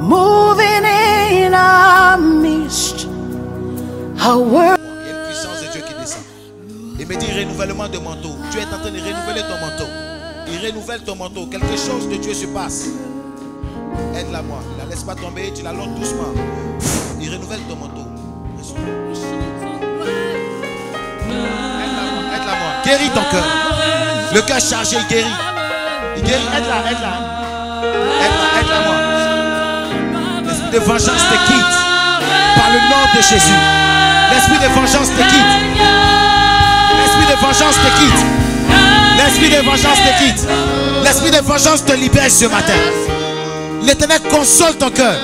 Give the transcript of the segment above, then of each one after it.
moving in our midst. Our world. Il y a une puissance de Dieu qui descend. Il me dit renouvellement de manteau. Tu es en train de renouveler ton manteau. Il renouvelle ton manteau. Quelque chose de Dieu se passe. Aide-la moi. Ne la laisse pas tomber. Tu la lances doucement. Il renouvelle ton manteau. Aide-la moi. Guéris ton cœur. Le cœur chargé, il guérit. Il guérit. Aide-la, aide-la. Aide-la, aide-la moi. L'esprit de vengeance te quitte. Par le nom de Jésus. L'esprit de vengeance te quitte. L'esprit de vengeance te quitte. L'esprit de vengeance te quitte. L'esprit de vengeance te libère ce matin. L'Éternel console ton cœur.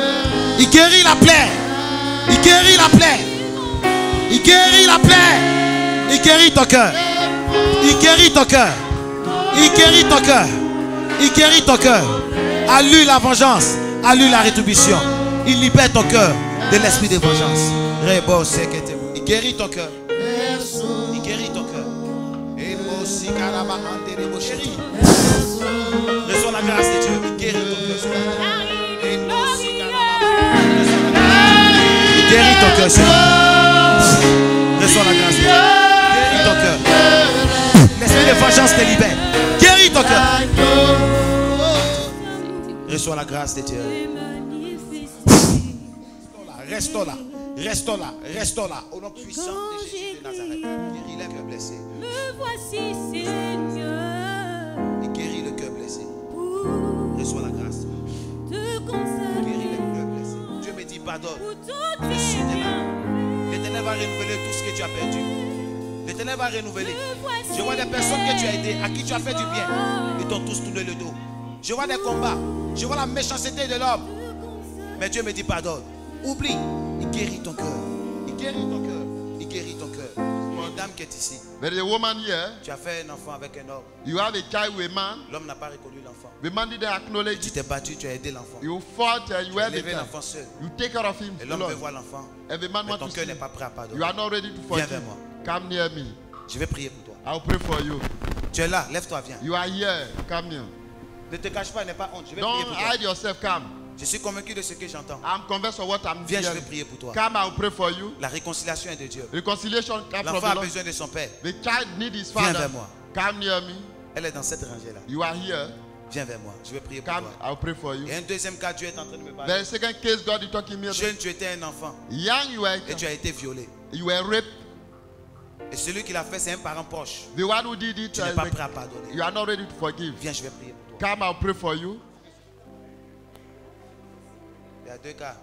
Il guérit la plaie. Il guérit la plaie. Il guérit la plaie. Il guérit ton cœur. Il guérit ton cœur. Il guérit ton cœur. Il guérit ton cœur. À lui la vengeance. À lui la rétribution. Il libère ton cœur de l'esprit de vengeance. Il guérit ton cœur. Il guérit ton cœur. Reçois la grâce de Dieu. Il guérit ton cœur. Il guérit ton cœur. Reçois la grâce de Dieu. Guéris ton cœur. L'esprit de vengeance te libère. Guéris ton cœur. Reçois la grâce de Dieu. Restons là. Restons là. Restons là. Au nom puissant de Jésus de Nazareth. Guéris les cœurs blessés. Voici, Seigneur. Il guérit le cœur blessé. Reçois la grâce. Il guérit le cœur blessé. Dieu me dit pardonne. Le soutien. L'Éternel va renouveler tout ce que tu as perdu. L'Éternel va renouveler. Je vois des personnes que tu as aidées, à qui tu as fait du bien. Ils t'ont tous tourné le dos. Je vois des combats. Je vois la méchanceté de l'homme. Mais Dieu me dit pardonne. Oublie. Il guérit ton cœur. Il guérit ton cœur. Il guérit ton cœur. Dame qui est ici. There is a woman here. Tu as fait un enfant avec un homme. You have a child with a man. L'homme n'a pas reconnu l'enfant. The man didn't acknowledge. Tu t'es battu, tu as aidé l'enfant. You fought, you helped l'enfant seul. You take care of him. Et l'homme veut voir l'enfant. And the man wants to see. Ton cœur n'est pas prêt à pardonner. You are not ready to forgive. Viens vers moi. Come near me. Je vais prier pour toi. I'll pray for you. Tu es là, lève-toi, viens. You are here. Come here. Ne te cache pas, n'aie pas honte. Je vais prier pour toi. Don't hide yourself. Come. Je suis convaincu de ce que j'entends. Viens, je vais prier pour toi. Come, I'll pray for you. La réconciliation est de Dieu. L'enfant a besoin de son père. The child need his father. Viens vers moi. Come near me. Elle est dans cette rangée-là. You are here. Viens vers moi. Je vais prier pour toi. I'll pray for you. Et un deuxième cas, Dieu est en train de me parler. The second case, God is talking to me. Jeune, tu étais un enfant. Young, you were. Et tu as été violé. You were raped. Et celui qui l'a fait, c'est un parent proche. The one who did it. Tu n'es pas prêt à pardonner. You are not ready to forgive. Viens, je vais prier pour toi. Come, I'll pray for you. Il y a deux cas.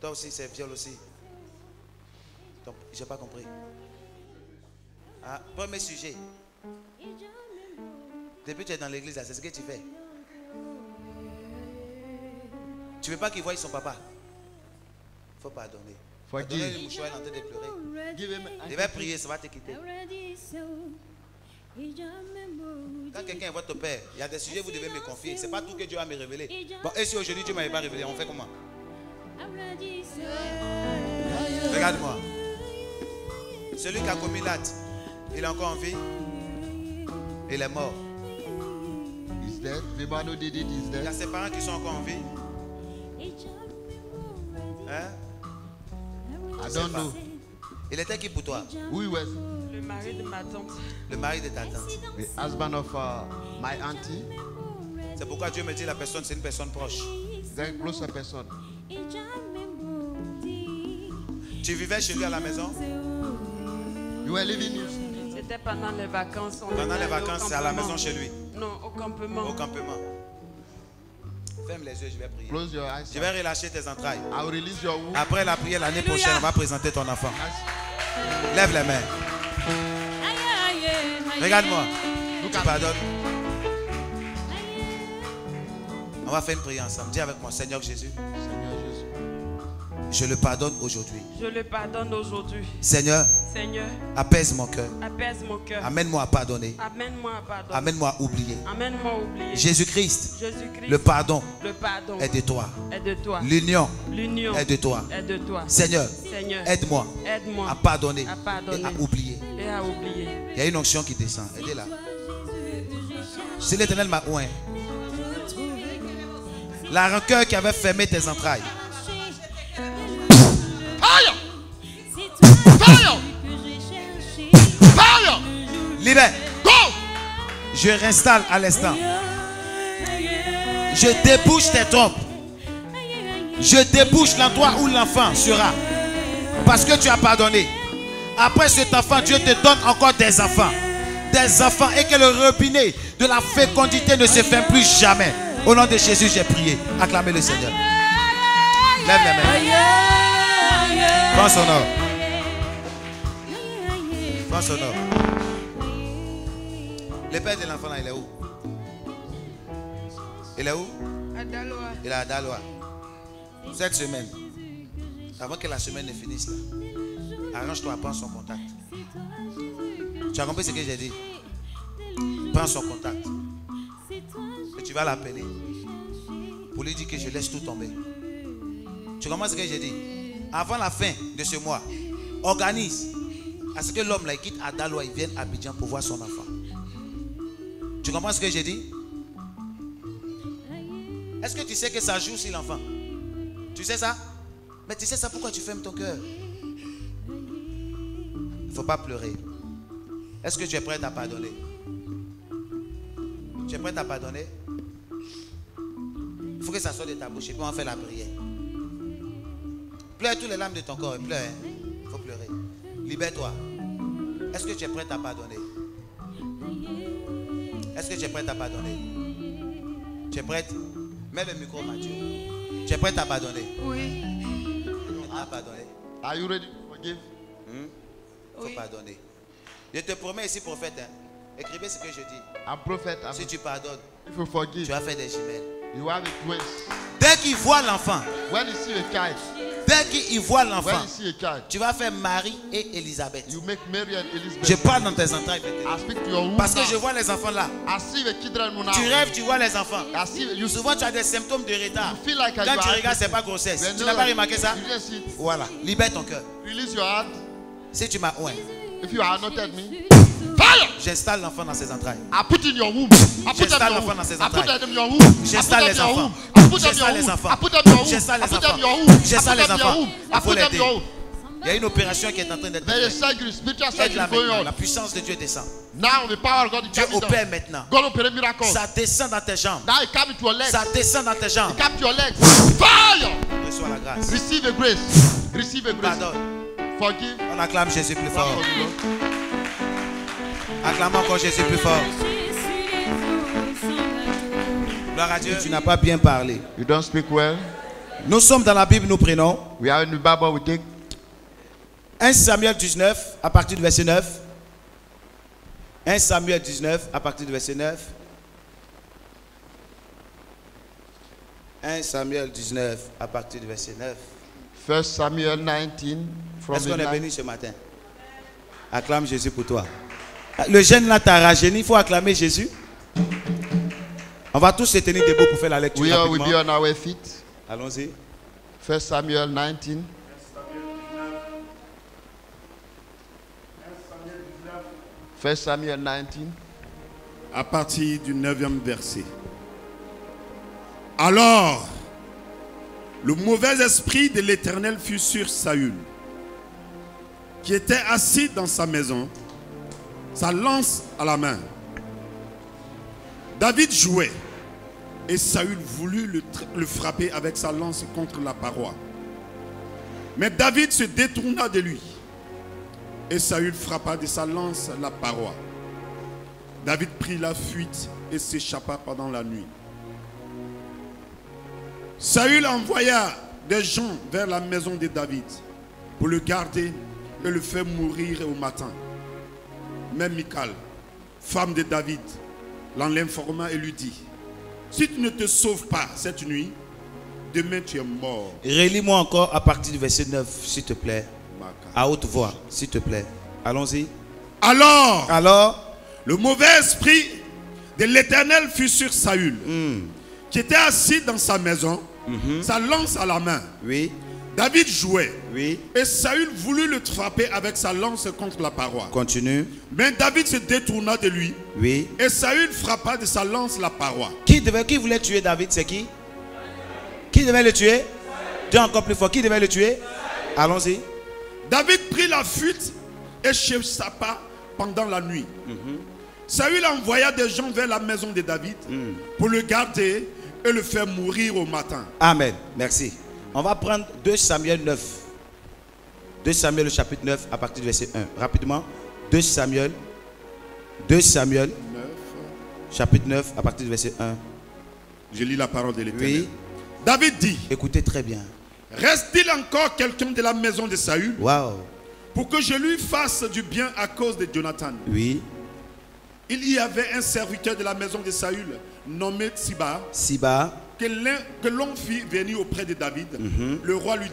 Toi aussi, c'est viol aussi. Donc, j'ai pas compris. Ah, premier sujet. Depuis que tu es dans l'église, c'est ce que tu fais. Tu veux pas qu'il voie son papa. Il faut pardonner. Pardonner le mouchoir, il est en train de pleurer. Il va prier, ça va te quitter. Quand quelqu'un voit ton père, il y a des sujets que vous devez me confier. C'est pas tout que Dieu va me révéler. Bon, et si aujourd'hui Dieu ne m'avait pas révélé, on fait comment? Regarde-moi. Celui qui a commis l'acte, il est encore en vie. Il est mort. Il y a ses parents qui sont encore en vie. Hein? Il était qui pour toi? Oui, ouais. Le mari de ma tante. Le mari de ta tante. The husband of my auntie. C'est pourquoi Dieu me dit la personne, c'est une personne proche. C'est une grosse personne. Tu vivais chez lui à la maison? You were living. C'était pendant les vacances. Pendant les vacances, c'est à la maison chez lui. Non, au campement. Au campement. Ferme les yeux, je vais prier. Close your eyes. Je vais relâcher tes entrailles. I'll release your womb. Après la prière, l'année prochaine, on va présenter ton enfant. Lève les mains. Regarde-moi. Tu pardonnes. On va faire une prière ensemble. Dis avec moi, Seigneur Jésus. Je le pardonne aujourd'hui. Je le pardonne aujourd'hui. Seigneur. Seigneur. Apaise mon cœur. Apaise mon cœur. Amène-moi à pardonner. Amène-moi à pardonner. Amène-moi à oublier. Amène-moi à oublier. Jésus-Christ. Jésus-Christ. Le pardon. Le pardon. Est de toi. Est de toi. L'union. L'union. Est de toi. Est de toi. Seigneur. Seigneur. Aide-moi. Aide-moi. À pardonner. À pardonner. Et à oublier. Et à oublier. Il y a une onction qui descend. Aidez-la. Si l'Éternel m'a oint. La rancœur qui avait fermé tes entrailles. Libère. Je réinstalle à l'instant. Je débouche tes trompes. Je débouche l'endroit où l'enfant sera. Parce que tu as pardonné. Après cet enfant, Dieu te donne encore des enfants. Des enfants. Et que le robinet de la fécondité ne se ferme plus jamais. Au nom de Jésus, j'ai prié. Acclamez le Seigneur. Lève les mains. Prends son or. Prends son or. Le père de l'enfant là, il est où? Il est où? À Daloa. Il est à Daloa. Cette semaine, avant que la semaine ne finisse, arrange-toi, prends son contact. Tu as compris ce que j'ai dit? Prends son contact. Et tu vas l'appeler pour lui dire que je laisse tout tomber. Tu comprends ce que j'ai dit? Avant la fin de ce mois, organise à ce que l'homme là quitte à Daloa, il vienne à Bidjan pour voir son enfant. Tu comprends ce que j'ai dit? Est-ce que tu sais que ça joue sur l'enfant? Tu sais ça? Mais tu sais ça, pourquoi tu fermes ton cœur? Il ne faut pas pleurer. Est-ce que tu es prête à pardonner? Tu es prête à pardonner? Il faut que ça sorte de ta bouche et puis on fait la prière. Pleure toutes les larmes de ton corps et pleure. Il faut pleurer. Libère-toi. Est-ce que tu es prête à pardonner? Est-ce que tu es prête à pardonner? Tu es prête? Mets le micro, Mathieu. Tu es prête à pardonner? Oui. À pardonner. Are you ready to forgive? Faut pardonner. Je te promets ici, prophète. Hein? Écrivez ce que je dis. Un prophète. Si tu pardonnes, tu vas faire des jumelles. You have a twin. Dès qu'il voit l'enfant, dès qu'il voit l'enfant, tu vas faire Marie et Elisabeth. You make Mary and Elizabeth. Je parle dans tes entrailles. Parce que je vois les enfants là. Tu rêves, tu vois les enfants. Souvent, tu as des symptômes de retard. Like quand tu regardes, ce n'est pas grossesse. When tu n'as pas remarqué ça? Voilà. Libère ton cœur. Si tu m'as oué, j'installe l'enfant dans ses entrailles. J'installe l'enfant dans ses entrailles. J'installe les enfants. J'installe les enfants. J'installe les enfants. J'installe les enfants. Il faut l'aider. Il y a une opération qui est en train d'être faite. La puissance de Dieu descend. Dieu opère maintenant. Ça descend dans tes jambes. Ça descend dans tes jambes. Reçois la grâce. Receive a grace. Receive a grace. Forgive. On acclame Jésus plus fort. Acclamons encore Jésus plus fort. Gloire à Dieu. Tu n'as pas bien parlé. You don't speak well. Nous sommes dans la Bible, nous prenons. We are in the Bible, we take. 1 Samuel 19, à partir du verset 9. 1 Samuel 19, à partir du verset 9. 1 Samuel 19, à partir du verset 9. 1 Samuel 19, from the 9. Est-ce qu'on est venu ce matin? Acclame Jésus pour toi. Le jeune là t'a rajeuni, il faut acclamer Jésus. On va tous se tenir debout pour faire la lecture. We are with you on our feet. Allons-y. 1 Samuel 19. À partir du 9e verset. Alors, le mauvais esprit de l'Éternel fut sur Saül, qui était assis dans sa maison, sa lance à la main. David jouait et Saül voulut le frapper avec sa lance contre la paroi. Mais David se détourna de lui et Saül frappa de sa lance la paroi. David prit la fuite et s'échappa pendant la nuit. Saül envoya des gens vers la maison de David pour le garder et le faire mourir au matin. Mais Michal, femme de David, l'en informa et lui dit: si tu ne te sauves pas cette nuit, demain tu es mort. Relis-moi encore à partir du verset 9, s'il te plaît. À haute voix, s'il te plaît. Allons-y. Alors, le mauvais esprit de l'Éternel fut sur Saül, qui était assis dans sa maison, sa lance à la main. Oui. David jouait. Oui. Et Saül voulut le frapper avec sa lance contre la paroi. Continue. Mais David se détourna de lui. Oui. Et Saül frappa de sa lance la paroi. Qui voulait tuer David, c'est qui? devait le tuer? Dieu encore plus fort. Qui devait le tuer? Allons-y. David prit la fuite et chercha pas pendant la nuit. Saül envoya des gens vers la maison de David pour le garder et le faire mourir au matin. Amen. Merci. On va prendre 2 Samuel 9. 2 Samuel le chapitre 9 à partir du verset 1. Rapidement. 2 Samuel 9. Chapitre 9 à partir du verset 1. Je lis la parole de l'Éternel. Oui. David dit. Écoutez très bien. Reste-t-il encore quelqu'un de la maison de Saül? Waouh. Pour que je lui fasse du bien à cause de Jonathan. Oui. Il y avait un serviteur de la maison de Saül nommé Tsiba que l'on fit venir auprès de David. Le roi lui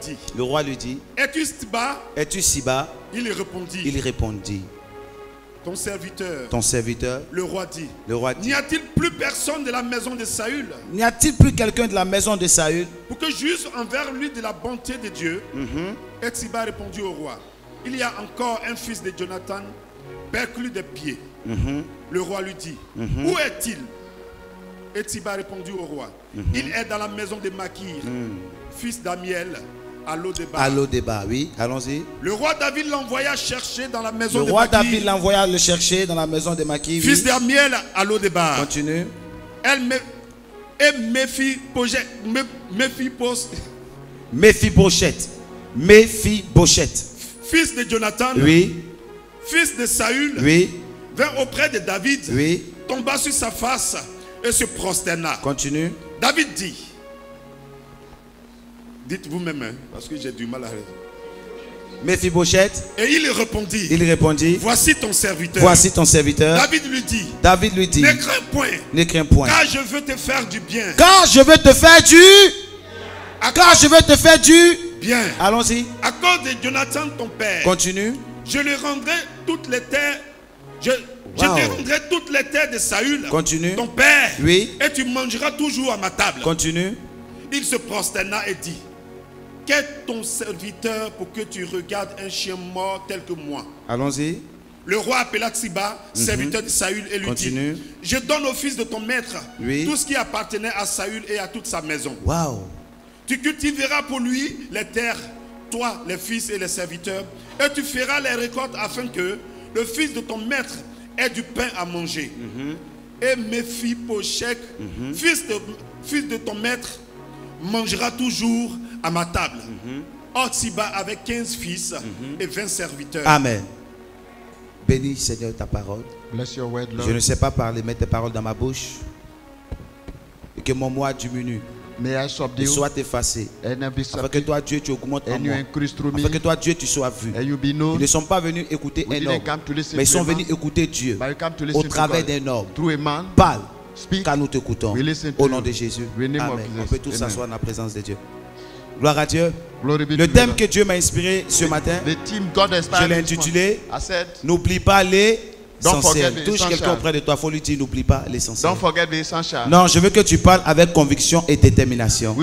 dit. Es-tu Tsiba? Il répondit. Ton serviteur. Le roi dit. N'y a-t-il plus personne de la maison de Saül? N'y a-t-il plus quelqu'un de la maison de Saül? Pour que j'use envers lui de la bonté de Dieu. Et Tsiba répondit au roi. Il y a encore un fils de Jonathan perclus des pieds. Le roi lui dit, où est-il? Et Tsiba répondit au roi, il est dans la maison de Makir, fils d'Amiel, à Lodebar. Oui, allons-y. Le roi David l'envoya chercher dans la maison de Makir. Fils d'Amiel, à Lodebar. Continue. Mephibosheth, fils de Jonathan. Oui. Fils de Saül. Oui. Vint auprès de David, tomba sur sa face et se prosterna. Continue. David dit, dites vous-même, hein, parce que j'ai du mal à rire. Mephibosheth. Et il répondit. Voici ton serviteur. David lui dit. Ne crains point. Car je veux te faire du bien. Bien. Allons-y. À cause de Jonathan ton père. Continue. Je lui rendrai toutes les terres. Je te rendrai toutes les terres de Saül, ton père, et tu mangeras toujours à ma table. Continue. Il se prosterna et dit, qu'est ton serviteur pour que tu regardes un chien mort tel que moi? Allons-y. Le roi appela Tsiba, serviteur de Saül, et lui dit, je donne au fils de ton maître tout ce qui appartenait à Saül et à toute sa maison. Tu cultiveras pour lui les terres, toi, les fils et les serviteurs, et tu feras les récoltes afin que le fils de ton maître ait du pain à manger. Et Mephibosheth, fils de ton maître, mangera toujours à ma table. Or Tsiba avait 15 fils et 20 serviteurs. Amen. Béni Seigneur ta parole. Bless your word, Lord. Je ne sais pas parler, mets tes paroles dans ma bouche. Et que mon moi diminue. Et soit effacé. Afin que toi Dieu tu augmentes en moi. Afin que toi Dieu tu sois vu. Ils ne sont pas venus écouter un homme, mais ils sont venus écouter Dieu au travers d'un homme. Parle, car nous t'écoutons. Au nom de Jésus. Amen. On peut tous s'asseoir dans la présence de Dieu. Gloire à Dieu. Le thème que Dieu m'a inspiré ce matin, je l'ai intitulé « N'oublie pas les... » Touche quelqu'un auprès de toi, il faut lui dire n'oublie pas l'essentiel. Non, je veux que tu parles avec conviction et détermination.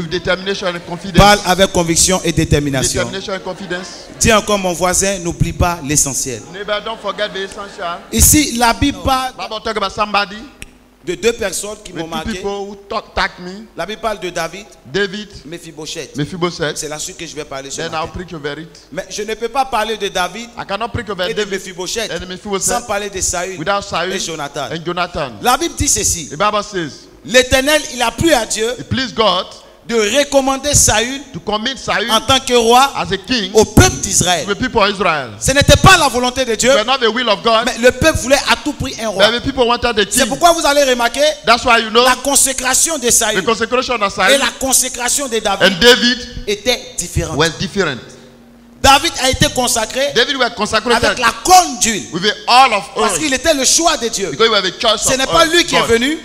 Parle avec conviction et détermination. Dis encore mon voisin, n'oublie pas l'essentiel. Ici, la Bible parle de 2 personnes qui m'ont marqué. La Bible parle de David, Mephibosheth. C'est là-dessus que je vais parler ce matin. Mais je ne peux pas parler de David et de Mephibosheth sans parler de Saül et Jonathan. La Bible dit ceci. L'Éternel, il a plu à Dieu de recommander Saül en tant que roi au peuple d'Israël. Ce n'était pas la volonté de Dieu, mais le peuple voulait à tout prix un roi. C'est pourquoi vous allez remarquer la consécration de Saül et la consécration de David étaient différentes. David a été consacré avec la corne d'huile parce qu'il était le choix de Dieu. Ce n'est pas lui qui est venu,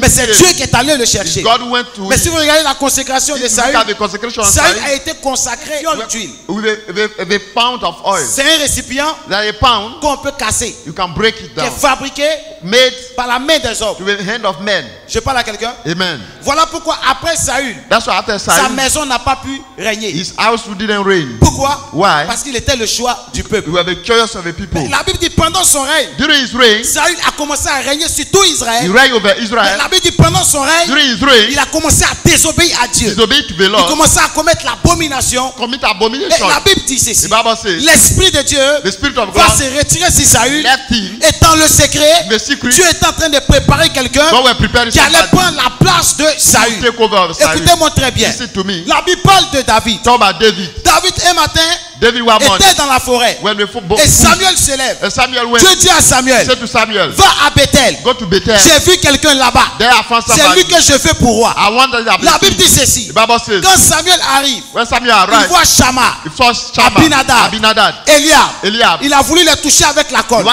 mais c'est Dieu qui est allé le chercher. Mais si vous regardez la consécration de Saül, Saül a été consacré d'huile. C'est un récipient qu'on peut casser, qui est fabriqué made par la main des hommes. With the hand of men. Je parle à quelqu'un. Amen. Voilà pourquoi après Saül, sa maison n'a pas pu régner. His house didn't reign. Pourquoi? Why? Parce qu'il était le choix du peuple. We were the choice of the people. Mais la Bible dit pendant son règne, during his reign, Saül a commencé à régner sur tout Israël. He reigned over Israel. Mais la Bible dit pendant son règne, during his reign, il a commencé à désobéir à Dieu. Il commençait à commettre l'abomination. Et la Bible dit ceci. L'Esprit de Dieu va se retirer sur Saül. Et dans le secret, Dieu est en train de préparer quelqu'un qui allait prendre la place de Saül. Écoutez-moi très bien. La Bible parle de David. David un matin était dans la forêt. Et Samuel se lève. Dieu dit à Samuel, va à Bethel. J'ai vu quelqu'un là-bas. C'est lui que je veux pour roi. La Bible dit ceci. Quand Samuel arrive, il voit Shammah, Abinadab, Eliab. Il a voulu les toucher avec la corde.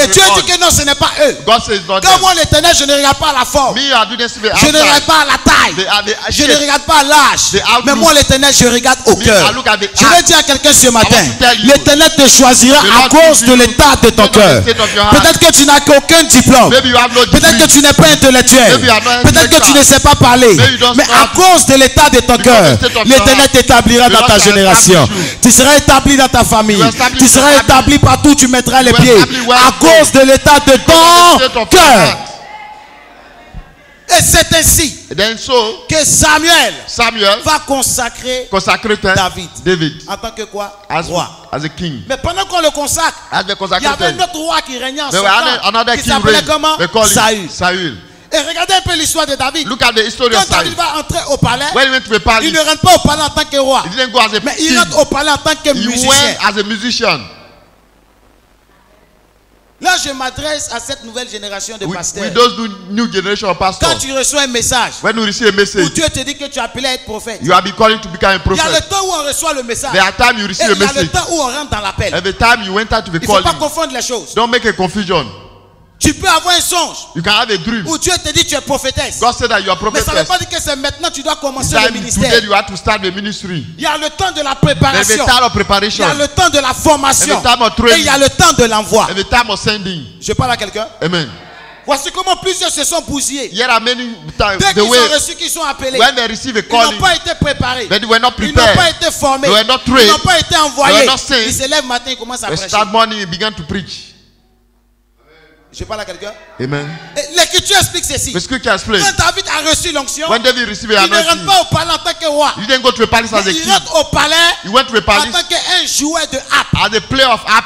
Et Dieu dit que non, ce n'est pas eux. Quand moi l'Éternel, je ne regarde pas la forme. Je ne regarde pas la taille. Je ne regarde pas l'âge. Mais moi l'Éternel, je regarde au cœur. Je vais dire à quelqu'un ce matin, l'Éternel te choisira à cause de l'état de ton cœur. Peut-être que tu n'as aucun diplôme. Peut-être que tu n'es pas intellectuel. Peut-être que tu ne sais pas parler. Mais à cause de l'état de ton cœur, l'Éternel t'établira dans ta génération. Tu seras établi dans ta famille. Tu seras établi partout où tu mettras les pieds. À cause de l'état de ton cœur. Et c'est ainsi que Samuel va consacrer David en tant que quoi? Roi. As a king. Mais pendant qu'on le consacre, il y avait un autre roi qui régnait en son temps, qui s'appelait comment? Saül. Et regardez un peu l'histoire de David. Look at the history of Saül. Quand David va entrer au palais, il ne rentre pas au palais en tant que roi, mais il rentre au palais en tant que musicien. Là, je m'adresse à cette nouvelle génération de pasteurs. Quand tu reçois un message, où Dieu te dit que tu as appelé à être prophète, il y a le temps où on reçoit le message, et il y a le temps où on rentre dans l'appel. Il ne faut pas confondre les choses. Don't make a confusion. Tu peux avoir un songe où Dieu te dit que tu es prophétesse. God said that you are prophetess. Mais ça ne veut pas dire que c'est maintenant que tu dois commencer le ministère. Today you have to start the ministry. Il y a le temps de la préparation. Il y a le temps de la formation. Et il y a le temps de l'envoi. Je parle à quelqu'un. Amen. Voici comment plusieurs se sont bousillés. Dès qu'ils ont reçu, qu'ils sont appelés. Ils n'ont pas été préparés. Ils n'ont pas été formés. Ils n'ont pas été envoyés. Ils se lèvent matin et commencent à prêcher. Je parle à quelqu'un. Amen. L'Écriture explique ceci. Quand David a reçu l'onction, il ne rentre pas au palais en tant que roi. Il rentre au palais en tant qu'un joueur de harpe.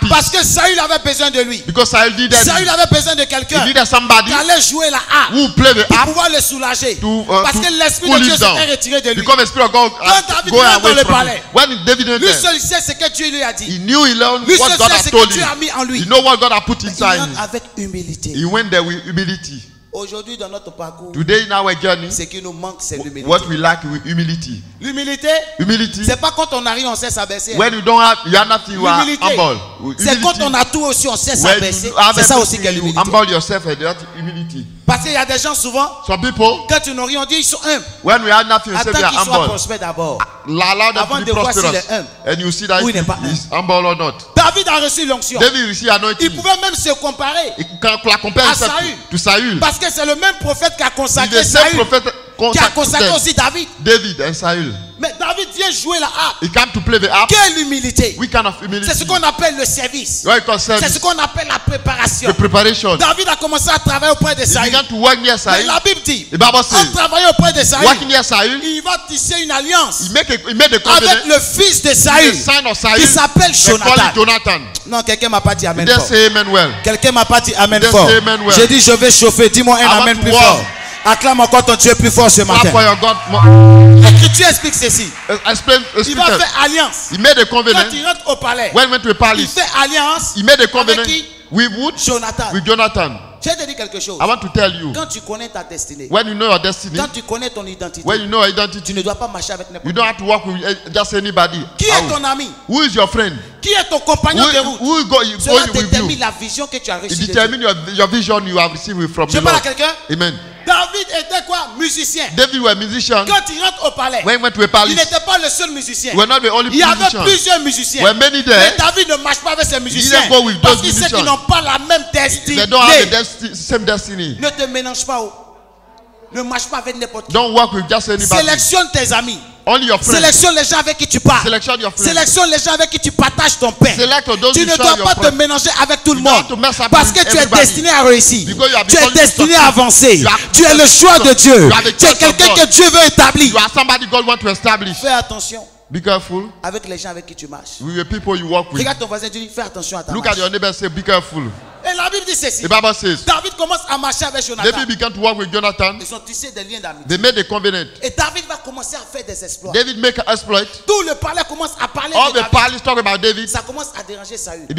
Parce que Saül avait besoin de lui. Saül avait besoin de quelqu'un qui allait jouer la harpe pour pouvoir le soulager. Parce que l'esprit de Dieu s'était retiré de lui. Quand David rentre dans le palais, lui seul sait ce que Dieu lui a dit. Lui seul sait ce que Dieu a mis en lui. Il rentre avec humilité. He went there with humility. Aujourd'hui dans notre parcours, today in our journey, ce qui nous manque c'est l'humilité. What we lack is humility. L'humilité, c'est pas quand on a rien on sait s'abaisser. When you don't have, you have nothing, you are humble. C'est quand on a tout aussi on sait s'abaisser. C'est ça aussi que l'humilité. Humble yourself and that humility. Parce qu'il y a des gens souvent, some people, quand ils n'ont rien dit, ils sont humbles. When we have nothing, attends qu'ils soient prospères d'abord. Avant de voir s'il est humble. And you see that il n'est pas humble or not. David a reçu l'onction. Il pouvait même se comparer à Saül. Parce que c'est le même prophète qui a consacré Saül. Qui a consacré aussi David. Mais David vient jouer la harpe. Quelle humilité! C'est ce qu'on appelle le service. C'est ce qu'on appelle la préparation. David a commencé à travailler auprès de Saül. Mais la Bible dit, en travaillant auprès de Saül, il va tisser une alliance avec le fils de Saül qui s'appelle Jonathan. Non, quelqu'un m'a pas dit amen fort. Quelqu'un m'a pas dit amen fort. J'ai dit je vais chauffer. Dis-moi un amen plus fort. Acclame encore ton Dieu plus fort ce matin. L'Écriture explique ceci. Il va faire alliance. Quand il rentre au palais, il fait alliance avec qui? Jonathan. Je vais te dire quelque chose. Quand tu connais ta destinée, quand tu connais ton identité, tu ne dois pas marcher avec n'importe qui. Qui est ton ami? Qui est ton compagnon de route? Cela détermine la vision que tu as reçue. Je parle à quelqu'un. Amen. David était quoi? Musicien. David was a musician. Quand il rentre au palais, il n'était pas le seul musicien. Il y avait plusieurs musiciens. Mais David ne marche pas avec ses musiciens. Parce qu'il sait qu'ils n'ont pas la même destinée. Ne te mélange pas. Ne marche pas avec n'importe qui. Sélectionne tes amis. Sélectionne les gens avec qui tu parles. Sélectionne les gens avec qui tu partages ton pain. Tu ne dois pas te mélanger avec tout le monde. Parce que tu es destiné à réussir. Tu es destiné à avancer. Tu es le choix de Dieu. Tu es quelqu'un que Dieu veut établir. Fais attention. Be careful. Avec les gens avec qui tu marches. Regarde ton voisin, tu dis fais attention à ta marche. Look at your neighbor and say be careful. Et la Bible dit ceci. David commence à marcher avec Jonathan. Ils ont tissé des liens d'amitié. Et David va commencer à faire des exploits. Tout le palais commence à parler de David. Ça commence à déranger Saül. Je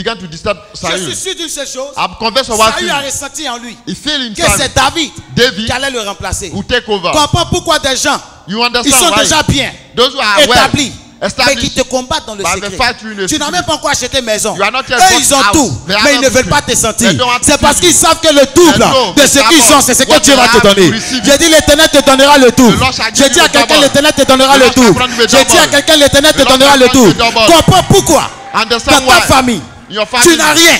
suis sûr d'une seule chose. Saül a ressenti en lui que c'est David qui allait le remplacer. Comprends pourquoi des gens ils sont déjà bien établis, mais qui te combattent dans le secret. Tu n'as même pas encore acheté maison. Eux, ils ont tout, mais ils ne veulent pas te sentir. C'est parce qu'ils savent que le double de ce qu'ils ont, c'est ce que Dieu va te donner. J'ai dit l'Éternel te donnera le double. J'ai dit à quelqu'un l'Éternel te donnera le double. J'ai dit à quelqu'un l'Éternel te donnera le double. Comprends pourquoi dans ta famille tu n'as rien,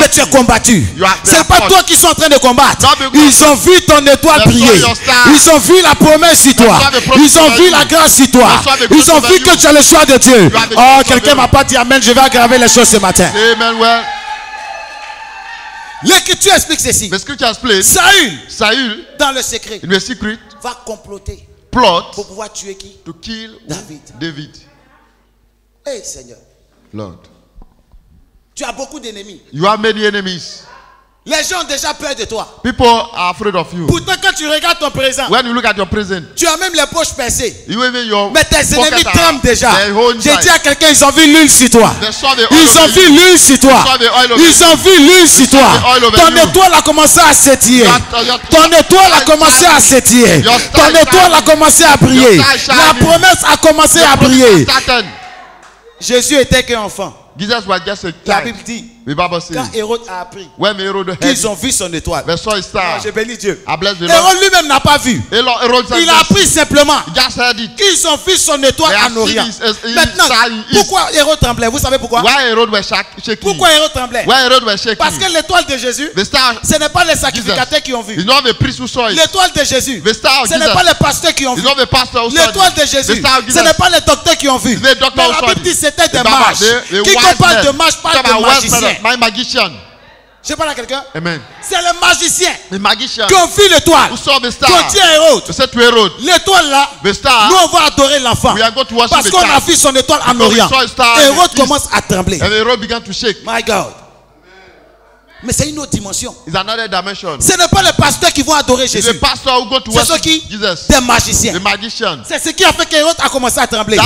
mais tu es combattu. Ce n'est pas toi qui sont en train de combattre. Ils ont vu ton étoile briller. Ils ont vu la promesse sur toi. Ils ont vu la grâce sur toi. Ils ont vu que tu as le choix de Dieu. Oh, quelqu'un ne m'a pas dit amen. Je vais aggraver les choses ce matin. L'Écriture explique ceci. Saül, dans le secret, va comploter pour pouvoir tuer qui? David. Hey Seigneur. Lord. Tu as beaucoup d'ennemis. You have many enemies. Les gens ont déjà peur de toi. People are afraid of you. Pourtant, quand tu regardes ton présent, when you look at your present, tu as même les poches percées. Mais tes ennemis tremblent déjà. J'ai dit à quelqu'un, ils ont vu l'huile sur toi. Ils ont vu l'huile sur toi. Ils ont vu l'huile sur toi. Ton étoile a commencé à s'étirer. Ton étoile a commencé à s'étirer. Ton étoile a commencé à briller. La promesse a commencé à briller. Jésus était qu'un enfant. La Bible dit, quand Hérode a appris qu'ils ont vu son étoile, je bénis Dieu. Hérode lui-même n'a pas vu. Il a appris simplement qu'ils ont vu son étoile en Orient. Maintenant, pourquoi Hérode tremblait? Vous savez pourquoi? Pourquoi Hérode tremblait? Parce que l'étoile de Jésus, ce n'est pas les sacrificateurs qui ont vu. L'étoile de Jésus, ce n'est pas les pasteurs qui ont vu. L'étoile de Jésus, ce n'est pas les docteurs qui ont vu. Mais la Bible dit c'était des mages. Quiconque parle de mages parle de magicien. My magician. Je parle à quelqu'un. C'est le magicien qui ont vu l'étoile. Quand tu es Hérode, l'étoile là, nous on va adorer l'enfant. Parce qu'on a vu son étoile en Orient. Hérode commence à trembler. My God. Mais c'est une autre dimension. Ce n'est pas les pasteurs qui vont adorer Jésus. C'est ceux qui? Des magiciens. C'est ce qui a fait qu'Hérode a commencé à trembler.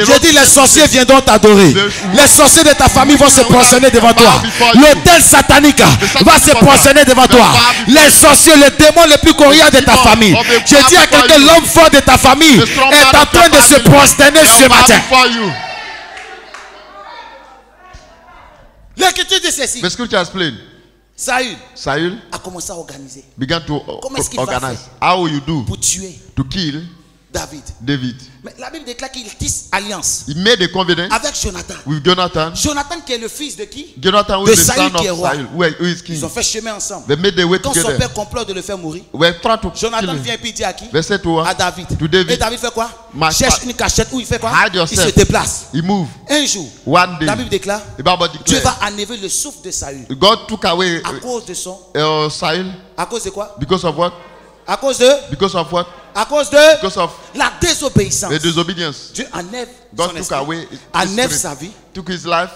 J'ai dit les sorciers viendront t'adorer. Les sorciers de ta famille vont se prosterner devant toi. L'autel satanique va se prosterner devant toi. Les sorciers, le démon le plus coriace de ta famille. J'ai dit à quelqu'un, l'homme fort de ta famille est en train de se prosterner ce matin. L'Écriture dit ceci. Saül a commencé à organiser. Comment est-ce qu'il va faire pour tuer David? Mais la Bible déclare qu'il tisse alliance avec Jonathan. Jonathan qui est le fils de qui? De Saül qui est roi. Ils ont fait chemin ensemble. Quand son père complote de le faire mourir, Jonathan vient et dit à qui? À David. Et David fait quoi? Cherche une cachette où il fait quoi? Il se déplace. Un jour, la Bible déclare, Dieu va enlever le souffle de Saül. À cause de son Saül. À cause de quoi? À cause de? À cause de? La désobéissance. Dieu enlève son esprit, enlève sa vie.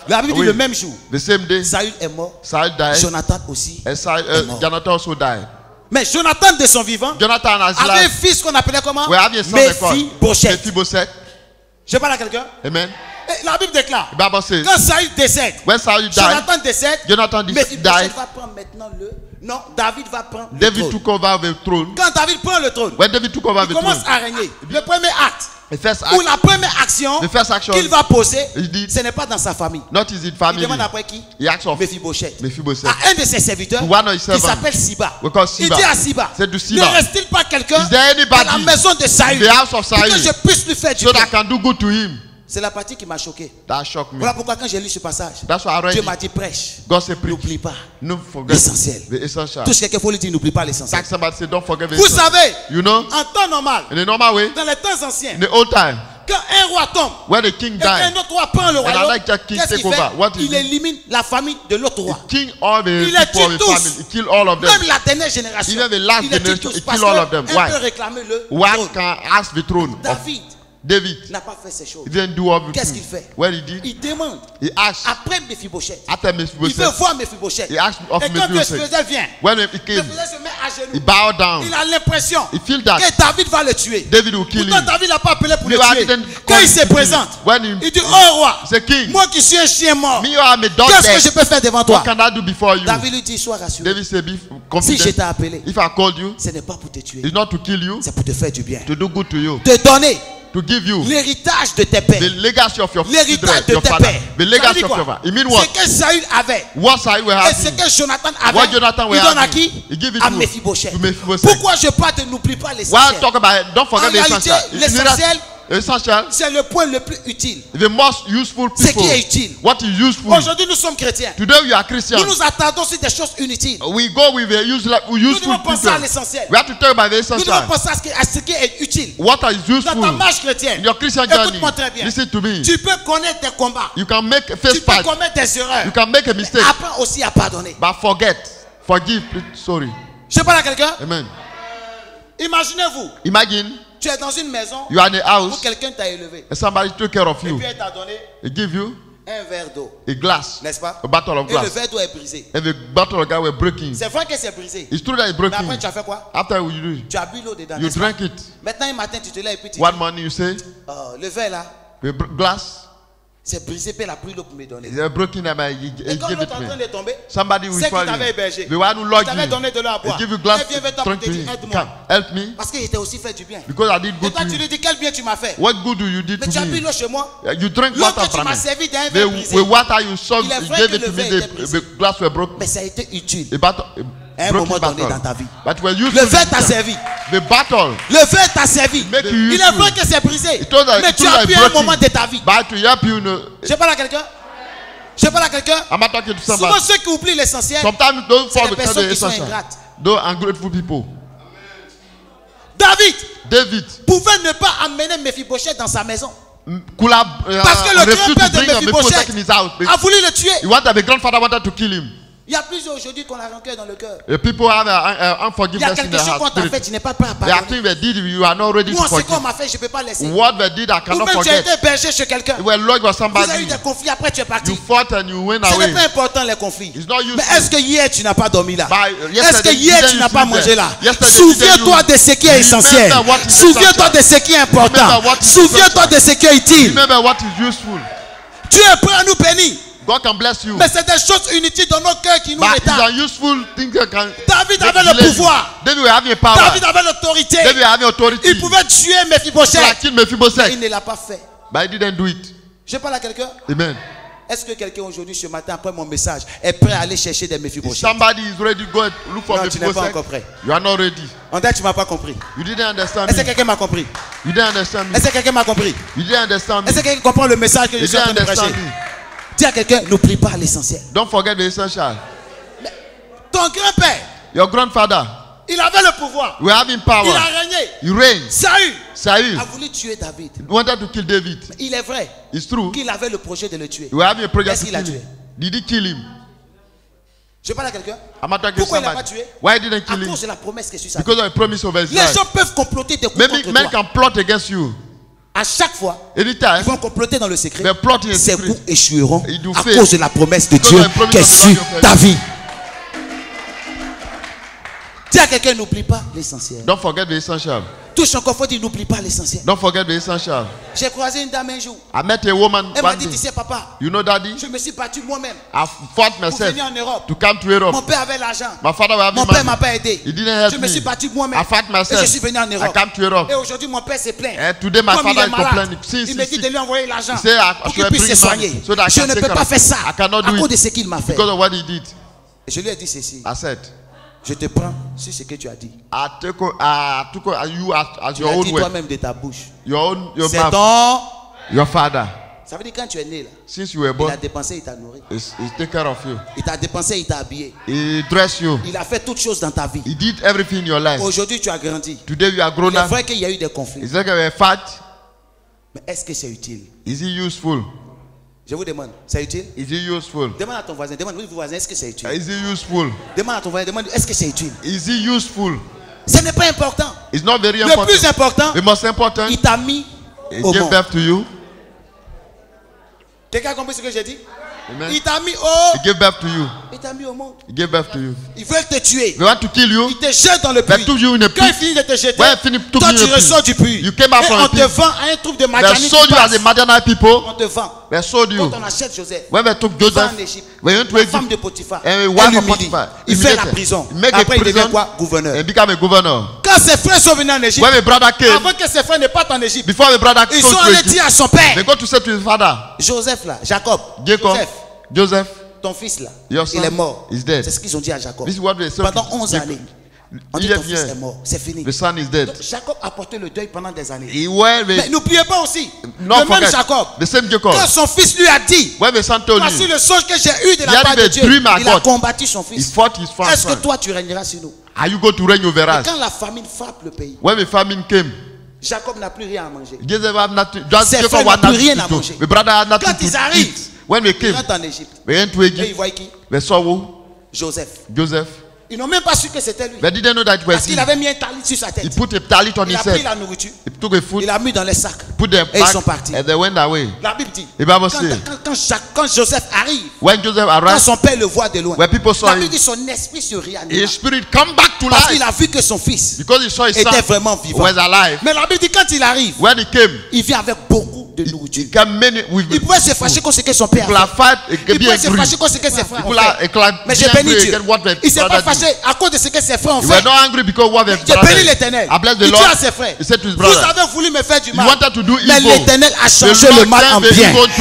La Bible dit le même jour, Saül est mort. Jonathan aussi est mort. Mais Jonathan de son vivant avait un fils qu'on appelait comment? Mephibosheth. Je parle à quelqu'un? Amen. La Bible déclare, quand Saül décède, Jonathan décède, Mephibosheth va prendre maintenant le... Non, David va prendre le trône. Quand David prend le trône, il commence à régner. Le premier acte, ou la première action qu'il va poser, ce n'est pas dans sa famille. Il demande après qui? Mephibosheth. À un de ses serviteurs qui s'appelle Tsiba. Il dit à Tsiba, ne reste-t-il pas quelqu'un à la maison de Saül que je puisse lui faire du bien? C'est la partie qui m'a choqué. Voilà pourquoi quand j'ai lu ce passage, Dieu m'a dit prêche. N'oublie pas l'essentiel. Tout ce qu'il faut lui dire, n'oublie pas l'essentiel. Vous savez, en temps normal, dans les temps anciens, quand un roi tombe et un autre roi prend le royaume, qu'est-ce qu'il fait? Il élimine la famille de l'autre roi. Il les tue tous. Même la dernière génération, il les tue tous parce qu'on peut réclamer le trône. David n'a pas fait ces choses. Qu'est-ce qu'il fait? Il demande. Après Mephibosheth. Il veut voir Mephibosheth. Et quand Mephibosheth vient, Mephibosheth se met à genoux. Il a l'impression que David va le tuer. Pourtant David n'a pas appelé pour le tuer. Quand il se présente, il dit, oh roi, moi qui suis un chien mort, qu'est-ce que je peux faire devant toi? David lui dit, sois rassuré. Si je t'ai appelé, ce n'est pas pour te tuer. C'est pour te faire du bien. Te donner l'héritage de tes pères. L'héritage de tes pères. C'est que Saül avait. Et c'est que Jonathan avait. Il donne à qui? À Mephibosheth. Pourquoi je parle de n'oublie pas l'essentiel? En réalité, l'essentiel, c'est le point le plus utile. Ce qui est utile. Aujourd'hui, nous sommes chrétiens. Nous nous attendons sur des choses inutiles. Nous devons penser à l'essentiel. Nous devons penser à ce qui est utile. Dans ta marche chrétienne, écoute-moi très bien. Tu peux connaître des combats. Tu peux commettre des erreurs. Mais apprends aussi à pardonner. Je parle à quelqu'un. Imaginez-vous. Tu es dans une maison où quelqu'un t'a élevé. Et puis elle t'a donné un verre d'eau. N'est-ce pas? Et le verre d'eau est brisé. C'est vrai que c'est brisé. Mais après tu as fait quoi? Tu as bu l'eau dedans. Maintenant un matin tu te lèves et puis tu dis, oh, le verre là, c'est brisé, puis elle a pris l'eau pour me donner. Et quand l'eau est en train de tomber, c'est qu'il t'avait hébergé. Il t'avait donné de l'eau à boire. Elle vient vers toi pour te dire, aide-moi. Parce qu'il était aussi fait du bien. Et toi tu lui dis, quel bien tu m'as fait? Mais tu as pris l'eau chez moi. L'eau que tu m'as servi d'un verre brisé. Il est vrai que le verre était brisé. Mais ça a été utile. À un moment donné dans ta vie, le verre t'a servi. Le verre t'a servi. Il est vrai que c'est brisé, mais tu as pu un moment de ta vie. Je parle à quelqu'un. Souvent ceux qui oublient l'essentiel, c'est des personnes qui sont ingrates. David pouvait ne pas amener Mephibosheth dans sa maison parce que le grand-père de Mephibosheth a voulu le tuer. Il y a plusieurs aujourd'hui qu'on a rancœur dans le cœur. Il y a quelque chose qu'on t'a fait, tu n'es pas prêt à pardonner. Moi, ce qu'on m'a fait, je ne peux pas laisser. Ou même tu as été berger chez quelqu'un. Vous avez eu des conflits, après tu es parti. Ce n'est pas important les conflits. Mais est-ce que hier tu n'as pas dormi là? Est-ce que hier tu n'as pas mangé là? Souviens-toi de ce qui est essentiel. Souviens-toi de ce qui est important. Souviens-toi de ce qui est utile. Dieu est prêt à nous bénir. God can bless you. Mais c'est des choses inutiles dans nos cœurs qui nous éteignent. David avait le pouvoir. David avait l'autorité. Il pouvait tuer Mephibosheth. Il ne l'a pas fait. Je parle à quelqu'un. Amen. Est-ce que quelqu'un aujourd'hui, ce matin, après mon message, est prêt à aller chercher des Mephibosheth? Non, tu n'es pas encore prêt. On dirait que tu ne m'as pas compris. Est-ce que quelqu'un m'a compris? Est-ce que quelqu'un m'a compris? Est-ce que quelqu'un comprend le message que je suis en train de prêcher? Dis à quelqu'un, n'oublie pas l'essentiel. Don't forget the essential. Ton grand-père, your grandfather, il avait le pouvoir. We have in power. Il a régné. You reign. Saül a voulu tuer David. Wanted to kill David. Mais il est vrai. It's true. Qu'il avait le projet de le tuer. We have a project to kill him. Did he kill him? Je parle à quelqu'un. Pourquoi il n'a pas tué? Why didn't kill him? À cause de la promesse qui est sur sa vie. Because of the promise of his life. Les gens peuvent comploter des coups contre toi. Men can plot against you. À chaque fois, ils vont comploter dans le secret. Ces coups échoueront à cause de la promesse de Dieu qui est sur ta vie. Dis à quelqu'un, n'oublie pas l'essentiel. Don't forget the essential. Touche encore, faut dire, n'oublie pas l'essentiel. Don't forget the essential. J'ai croisé une dame un jour. I met a woman. Elle m'a dit, tu sais papa, you know daddy, je me suis battu moi-même. I fought myself. Pour venir en Europe. To come to Europe. Mon père avait l'argent. My father avait mon père m'a pas aidé. He didn't help je me suis battu moi-même. I fought myself. Et je suis venu en Europe. I come to Europe. Et aujourd'hui mon père s'est plaint. And today my father is complaining. Il me dit de lui envoyer l'argent. Pour qu'il puisse se soigner. So that je ne peux pas faire ça. À cause de ce qu'il m'a fait. Because of what he did. Et je lui ai dit ceci. I said, je te prends sur ce que tu as dit. Tu as dit toi-même de ta bouche. C'est ton. Your father. Ça veut dire quand tu es né là. Since you were born, il a dépensé, il t'a nourri. He take care of you. Il t'a dépensé, il t'a habillé. He dress you. Il a fait toutes choses dans ta vie. He did everything in your life. Aujourd'hui tu as grandi. Today you are grown up. C'est vrai qu'il y a eu des conflits. It's like a fight. Mais est-ce que c'est utile? Is it useful? Je vous demande, c'est utile? Is it useful? Demande à ton voisin, est-ce que c'est utile? Is it useful? Demande à ton voisin, est-ce que c'est utile? Is it useful? Ce n'est pas important. It's not very important. Le plus important, the most important, il t'a mis au monde. Birth to you. Quelqu'un a compris ce que j'ai dit? Amen. Il t'a mis au. He gave birth to you. Il t'a mis au monde. He gave birth to you. Ils veulent te tuer. They want to kill you. Ils te jettent dans le puits. Quand ils finissent de te jeter, toi tu ressors du puits. You came out from the pit. On te vend à un troupe de Madianites. They sold you as a Madianite people. On te vend. They sold you. Quand on achète Joseph. When they took Joseph. When you took femme de Potiphar. And wife of Potiphar. Il fait la prison. Après il devient quoi? Gouverneur. And became a governor. Quand ses frères sont venus en Égypte. When the brother came. Avant que ses frères ne partent en Égypte. Before the brother came. Ils sont allés dire à son père. They go to say to his father. Joseph là, Jacob. Joseph, ton fils là, il est mort. C'est ce qu'ils ont dit à Jacob. Pendant 11 années, on dit ton fils est mort, c'est fini. The son is dead. Donc, Jacob a porté le deuil pendant des années. Mais n'oubliez pas aussi, le même Jacob, quand son fils lui a dit, voici le songe que j'ai eu de la part de Dieu, il a combattu son fils. Est-ce que toi tu régneras sur nous? Are you going to reign over us? Et quand la famine frappe le pays, when the famine came, Jacob n'a plus rien à manger. Ses frères n'ont plus rien à manger. Quand ils arrivent, when they came, rentrent en Égypte. Et ils voient qui? They saw who? Joseph. Ils n'ont même pas su que c'était lui. They didn't know that it was him. Parce qu'il avait mis un talit sur sa tête. He put a talit on his head. Il a pris la nourriture. He took a food. Il l'a mis dans les sacs. Put them back. Et ils sont partis. And they went away. La Bible dit. Quand Joseph arrive. When Joseph arrived. Quand son père le voit de loin. When people saw him. La Bible dit son esprit se réanima. His spirit come back to life. Parce qu'il a vu que son fils. Because he saw his son. Était vraiment vivant. Was alive. Mais la Bible dit quand il arrive. When he came. Il vient avec beaucoup. Il pouvait se fâcher contre ce que son père fait. Il pouvait se fâcher contre ce que ses frères ont fait. Mais j'ai béni Dieu. Il ne s'est pas fâché à cause de ce que ses frères ont fait. J'ai béni l'Éternel. Il dit à ses frères, vous avez voulu me faire du mal, mais l'Éternel a changé le mal en bien.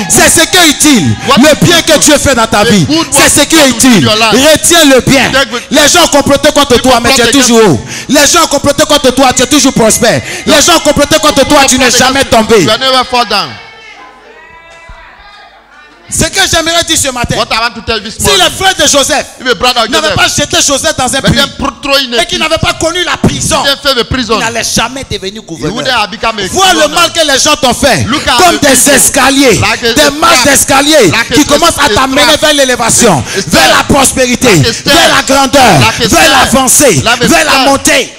C'est ce qui est utile. Le bien que Dieu fait dans ta vie, c'est ce qui est utile. Retiens le bien. Les gens complotaient contre toi, mais tu es toujours haut. Les gens complotaient contre toi, tu es toujours prospère. Les gens complotaient contre toi, tu n'es jamais tombé. Ce que j'aimerais dire ce matin, si les frères de Joseph n'avaient pas jeté Joseph dans un puits et qu'ils n'avaient pas connu la prison, ils n'allaient jamais devenir gouverneur. Vois le mal que les gens t'ont fait, comme des escaliers, des marches d'escalier qui commencent à t'amener vers l'élévation, vers la prospérité, vers la grandeur, vers l'avancée, vers la montée.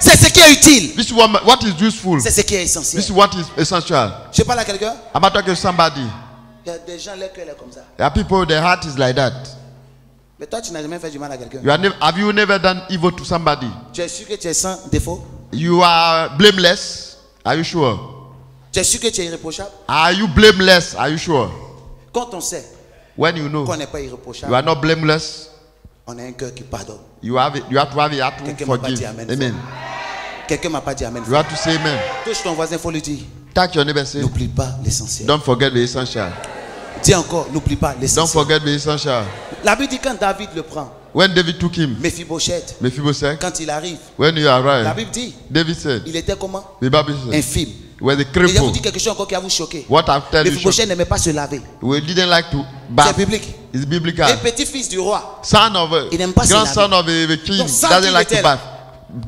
C'est ce qui est utile. C'est ce qui est essentiel. Je parle à quelqu'un. Il y a des gens, leur cœur est comme ça. There are people, their heart is like that. Mais toi, tu n'as jamais fait du mal à quelqu'un. Have you never done evil to somebody? Tu es sûr que tu es sans défaut? You are blameless. Are you sure? Tu es sûr que tu es irréprochable? Are you blameless? Are you sure? Quand on sait qu'on n'est pas irréprochable, you are not blameless, on a un cœur qui pardonne. You have to have a heart to forgive. Amen. Quelqu'un m'a pas dit amen. You have to say amen. Touche ton voisin, il faut lui dire. N'oublie pas l'essentiel. Don't forget the essential. Dis encore, n'oublie pas l'essentiel. Don't forget the essential. La Bible dit quand David le prend. When David took him. Mephibosheth. Quand il arrive. When you arrive. La Bible dit. David said. Il était comment? The Bible said. Infime. Where the cripple. Je vais vous dire quelque chose encore qui a vous choqué. What I've told you. Mephibosheth n'aimait pas se laver. We didn't like to bath. C'est biblique. It's biblical. Et petit fils du roi. Son of a. Il n'aime pas se laver. Grandson of a king. Doesn't like to bath.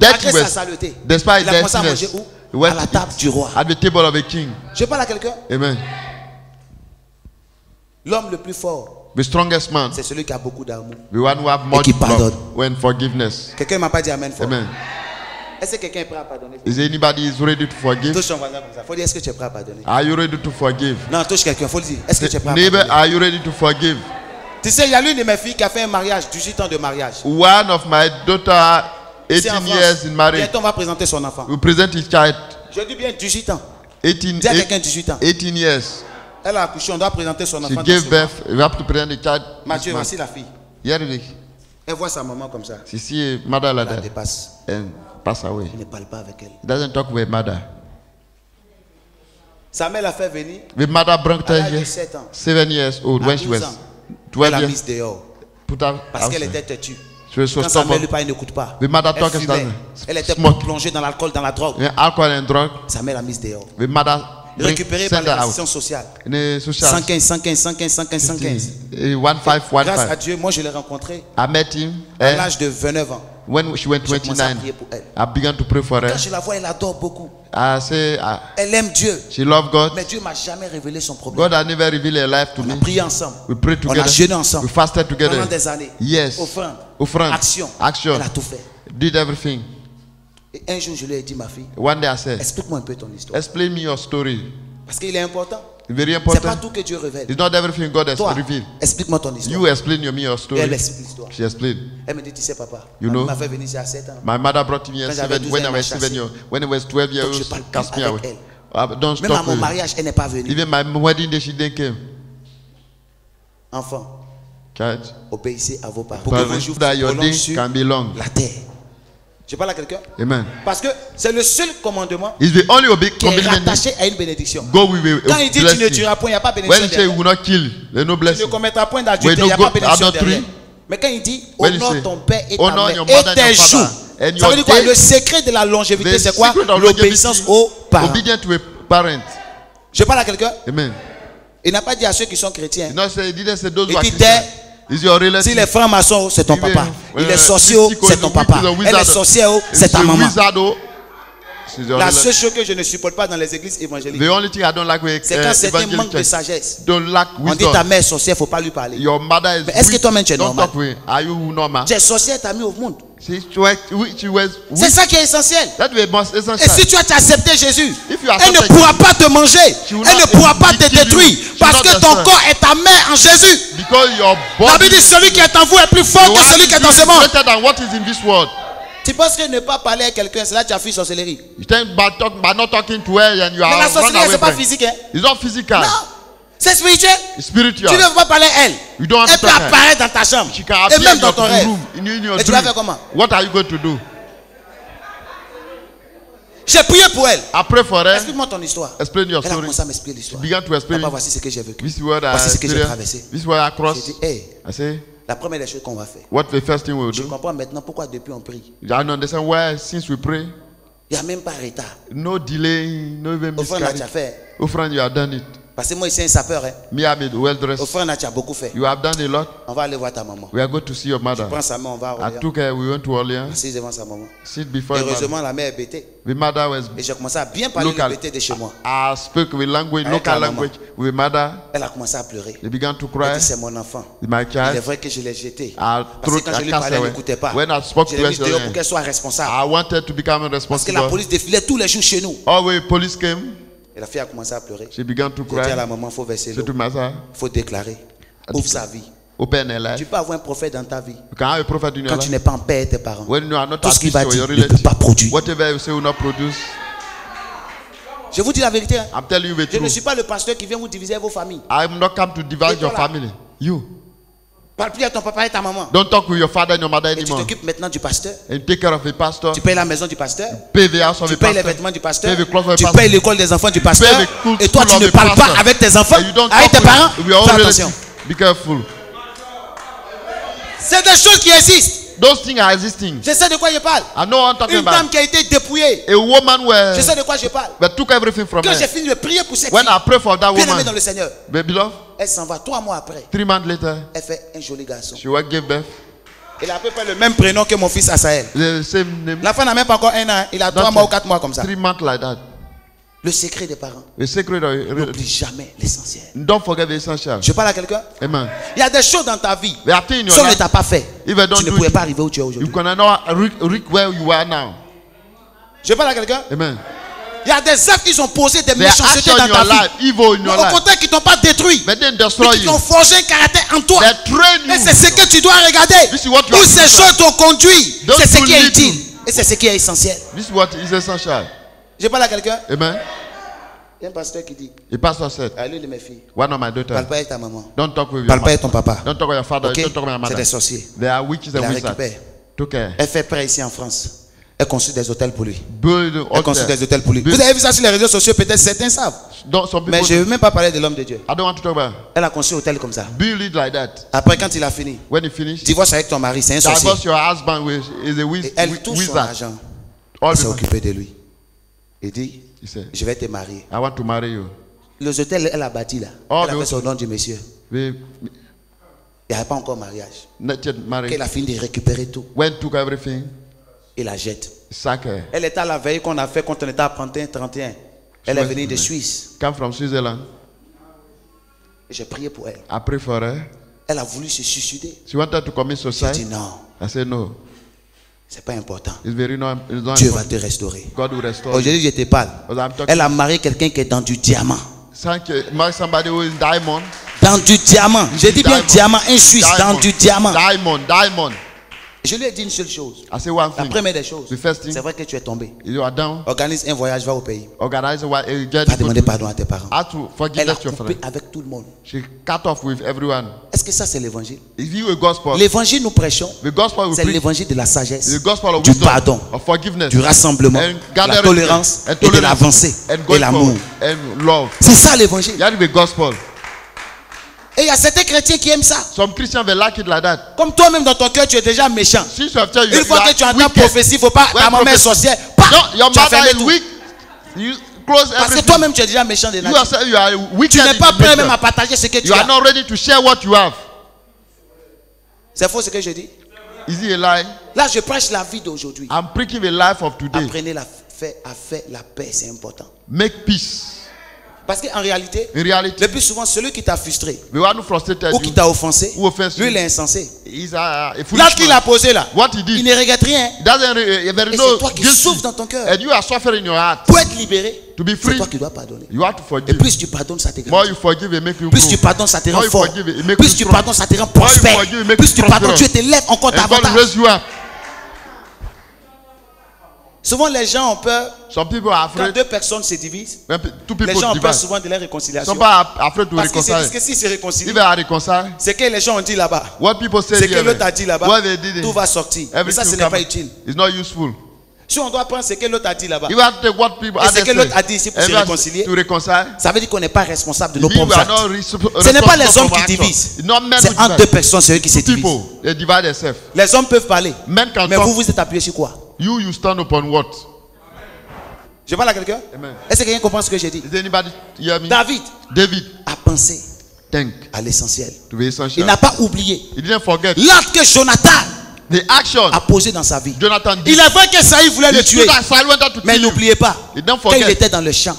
Malgré sa saleté. Despite dirtiness. À la table du roi. At the table of a king. Je parle à quelqu'un. Amen. L'homme le plus fort. The strongest man. C'est celui qui a beaucoup d'amour. The one who have much love. When forgiveness. Quelqu'un m'a pas dit amen fort. Amen. Est-ce que quelqu'un est prêt à pardonner? Is anybody is ready to forgive? Touche ton voisin comme ça. Faut dire est-ce que tu es prêt à pardonner? Are you ready to forgive? Non, touche quelqu'un. Faut le dire. Est-ce que tu es prêt à pardonner? Neighbor, are you ready to forgive? Tu sais, il y a l'une de mes filles qui a fait un mariage, 18 ans de mariage. One of my daughter, 18 years in marriage. Bientôt, on va présenter son enfant. We present his child. Je dis bien 18 ans. 18, dis à quelqu'un 18 ans. 18 years. Elle a accouché, on doit présenter son enfant. She gave birth. We have to present the child. Mathieu, voici la fille. Here it is. Elle voit sa maman comme ça. Si, si, madame la dépasse. And pass away. Il ne parle pas avec elle. He doesn't talk with mother. Sa mère l'a fait venir. The mother brought her here. 7 years old when she was 12 years. Elle a mise dehors. Parce qu'elle était têtue. Quand sa mère lui parle, elle n'écoute pas. The mother talked about it. Elle était plongée dans l'alcool, dans la drogue. Alcohol and drug. Sa mère l'a mise dehors. The mother récupéré par l'assistance sociale. 115. 15. Grâce à Dieu, moi je l'ai rencontré à l'âge de 29 ans. When she went 29, I began to pray for her. Quand je la vois, elle adore beaucoup. Elle aime Dieu. She loves God. Mais Dieu m'a jamais révélé son problème. God has never revealed her life to me. On a prié ensemble. We prayed together. On a jeûné ensemble. We fasted together. Pendant des années. Yes. Offrande. Action. Elle a tout fait. Did everything. Et un jour, je lui ai dit, ma fille, explique-moi un peu ton histoire. Explain me your story. Parce qu'il est important. Very important. C'est pas tout que Dieu révèle. It's not everything God has revealed. Explique-moi ton histoire. You explain me your story. Elle explique l'histoire. She explained. Elle me dit, tu sais, papa, you know, ma mère venait ici à 7 ans. My mother brought me here when I was 7 years. When I was 12 years old, she cast me away. Même à mon mariage, elle n'est pas venue. Even my wedding day, she didn't come. Enfant, obéissez à vos parents. Pour que vos jours prolongent la terre. Je parle à quelqu'un. Amen. Parce que c'est le seul commandement qui est rattaché à une bénédiction. Quand il dit tu ne tueras point, il n'y a pas de bénédiction derrière. Tu ne commettras point d'adultère, il n'y a pas de bénédiction derrière. Mais quand il dit honore ton père et ta mère et tes jours, ça veut dire quoi? Le secret de la longévité, c'est quoi? L'obéissance aux parents. Je parle à quelqu'un. Amen. Il n'a pas dit à ceux qui sont chrétiens. Il dit si les francs-maçons, c'est ton papa. Il est sorcier, c'est ton papa. Elle est sorcière, c'est ta maman. La seule chose que je ne supporte pas dans les églises évangéliques, c'est quand c'est un manque de sagesse. On dit ta mère est sorcière, il ne faut pas lui parler. Mais est-ce que toi-même tu es normal? Tu es sorcière, tu as mis au monde. C'est ça qui est essentiel. Et si tu as accepté Jésus, elle ne pourra pas te manger. Elle ne pourra pas te détruire. Parce que ton corps est ta mère en Jésus. La Bible dit celui qui est en vous est plus fort que celui qui est dans ce monde. Tu penses que ne pas parler à quelqu'un, c'est là que tu as fui sorcellerie. Mais la sorcellerie, ce n'est pas physique. Hein? Non, c'est spirituel. Tu ne veux pas parler à elle. Elle peut apparaître dans ta chambre. Et même dans ton rêve. Et tu vas faire comment? J'ai prié pour elle. Explique-moi ton histoire. Elle a commencé à m'expliquer l'histoire. Papa, voici ce que j'ai vécu. Voici ce que j'ai traversé. J'ai dit, hey. La première des choses qu'on va faire. Je comprends maintenant pourquoi depuis on prie. Il n'y a même pas de retard. No delay, no even miscarriage. Offrande, tu as fait. Offrande, you have done it. Parce que moi, ici, un sapeur. Hein. Me, I'm well dressed. Offrande, tu as beaucoup fait. You have done a lot. On va aller voir ta maman. We are going to see your mother. Tu prends sa maman, on va à Orléans. I took her, we went to Orléans. Assise devant sa maman. Sit before heureusement, la mère est bêtée. The mother was et j'ai commencé à bien parler local, le bêté de chez moi. I spoke with language, avec local language with mother. Elle a commencé à pleurer. They began to cry. Elle dit, c'est mon enfant. My child. Il est vrai que je l'ai jeté. Parce que quand je lui parlais, elle n'écoutait pas. When I spoke to her, pour qu'elle soit responsable. I wanted to become responsible. Parce que la police défilait tous les jours chez nous. Always police came. Et la fille a commencé à pleurer. J'ai dit à la maman, il faut verser l'eau. Il faut déclarer. Ouvre sa vie. Tu peux avoir un prophète dans ta vie. Quand tu n'es pas en paix avec tes parents, tout ce qu'il va dire ne peut pas produire. Je vous dis la vérité. Je ne suis pas le pasteur qui vient vous diviser vos familles. I am not come to divide your family. You. Parle plus à ton papa et ta maman. Don't talk with your father and your mother anymore. Et tu t'occupes maintenant du pasteur. And take care of the pastor. Tu payes la maison du pasteur. Pay the house of the pastor. Tu payes les vêtements du pasteur. Tu payes l'école des enfants du pasteur. Et toi, tu ne parles pas avec tes enfants, avec tes parents. Fais attention. Be careful. C'est des choses qui existent. Those things are existing. Je sais de quoi je parle. I know I'm talking about. Une femme qui a été dépouillée. A woman where. Je sais de quoi je parle. But took everything from her. Quand j'ai fini de prier pour cette fille. When I pray for that woman. Bien aimée dans le Seigneur. Beloved. Elle s'en va 3 mois après. 3 months later. Elle fait un joli garçon. She will give birth. Il a à peu près le même prénom que mon fils Asaël. The same name. La femme n'a même pas encore 1 an. Il a 3 mois ou 4 mois comme ça. 3 months like that. Le secret des parents. N'oublie jamais l'essentiel. Don't forget the essential. Je parle à quelqu'un. Amen. Il y a des choses dans ta vie. Si on ne t'a pas fait, tu ne pouvais pas arriver où tu es aujourd'hui. You cannot reach where you are now. Je parle à quelqu'un. Amen. Il y a des actes qu'ils ont posés, des méchancetés dans ta vie. Au contraire, qui ne t'ont pas détruit. Mais qui ont forgé un caractère en toi. Et c'est ce que tu dois regarder. Où ces choses t'ont conduit. C'est ce qui est utile. Et c'est ce qui est essentiel. Je parle à quelqu'un. Amen. Il y a un pasteur qui dit. Il passe à 7. Allez de mes filles. One of my daughters. Parle pas avec ta maman. Don't talk with your mother. Parle pas avec ton papa. Don't talk with your father. Okay. Don't talk with your mother. C'est des sorciers. They are witches and wizards. Elle fait prêt ici en France. Elle construit des hôtels pour lui. Elle construit des hôtels pour lui. Vous avez vu ça sur les réseaux sociaux, peut-être certains savent. Mais je ne veux même pas parler de l'homme de Dieu. Elle a construit un hôtel comme ça. Après, quand il a fini, divorce avec ton mari, c'est un sorcier. Et elle touche son argent. Elle s'est occupée de lui. Il dit, je vais te marier. Les hôtels, elle a bâti là. Elle a fait son nom du monsieur. Il n'y avait pas encore mariage. Elle a fini de récupérer tout. Il la jette. Elle était à la veille qu'on a fait quand on était à 31. Elle est venue de Suisse. J'ai prié pour elle. Après, elle a voulu se suicider. J'ai dit non. C'est pas important. Dieu va te restaurer. Aujourd'hui, je te parle. Elle a marié quelqu'un qui est dans du diamant. Dans du diamant. Je dis bien diamant, un Suisse, dans du diamant. Je lui ai dit une seule chose. La première des choses, c'est vrai que tu es tombé. Organise un voyage, va au pays. Va demander pardon à tes parents. Elle a coupé avec tout le monde. Est-ce que ça c'est l'évangile? L'évangile nous prêchons, c'est l'évangile de la sagesse, du pardon, du rassemblement, de la tolérance, et de l'avancée, et l'amour. C'est ça l'évangile. Et il y a certains chrétiens qui aiment ça. Comme toi-même dans ton cœur, tu es déjà méchant. Une fois que tu entends prophétie, il ne faut pas ta maman est sorcière. Parce que toi-même, tu es déjà méchant de nature. Tu n'es pas prêt même à partager ce que tu as. C'est faux ce que je dis. Là, je prêche la vie d'aujourd'hui. Apprenez à faire la paix, c'est important. Make peace. Parce qu'en réalité, le plus souvent, celui qui t'a frustré ou qui t'a offensé, lui, il est insensé. L'acte qu'il a posé là, il ne regrette rien. Et c'est toi qui souffres dans ton cœur. Pour être libéré, c'est toi qui dois pardonner. Et plus tu pardonnes, ça te grandit. Plus tu pardonnes, ça te rend fort. Plus tu pardonnes, ça te rend prospère. Plus tu pardonnes, Dieu te lève encore davantage. Souvent les gens ont peur, quand deux personnes se divisent, les gens ont peur souvent de la réconciliation. Ils ne sont pas affreux de réconcilier. Parce que s'ils se réconcilient, c'est que les gens ont dit là-bas, c'est que l'autre a dit là-bas, tout va sortir. Mais ça, ce n'est pas utile. Si on doit prendre ce que l'autre a dit là-bas, et ce que l'autre a dit ici pour se réconcilier, ça veut dire qu'on n'est pas responsable de nos propres actes. Ce n'est pas les hommes qui divisent, c'est entre deux personnes, c'est eux qui se divisent. Les hommes peuvent parler, mais vous vous êtes appuyé sur quoi? You stand upon what? Je parle à quelqu'un? Est-ce que quelqu'un comprend ce que j'ai dit? David a pensé à l'essentiel. Il n'a pas oublié l'acte que Jonathan a posé dans sa vie. Il est vrai que Saül voulait le tuer. Mais n'oubliez pas, quand il était dans le champ,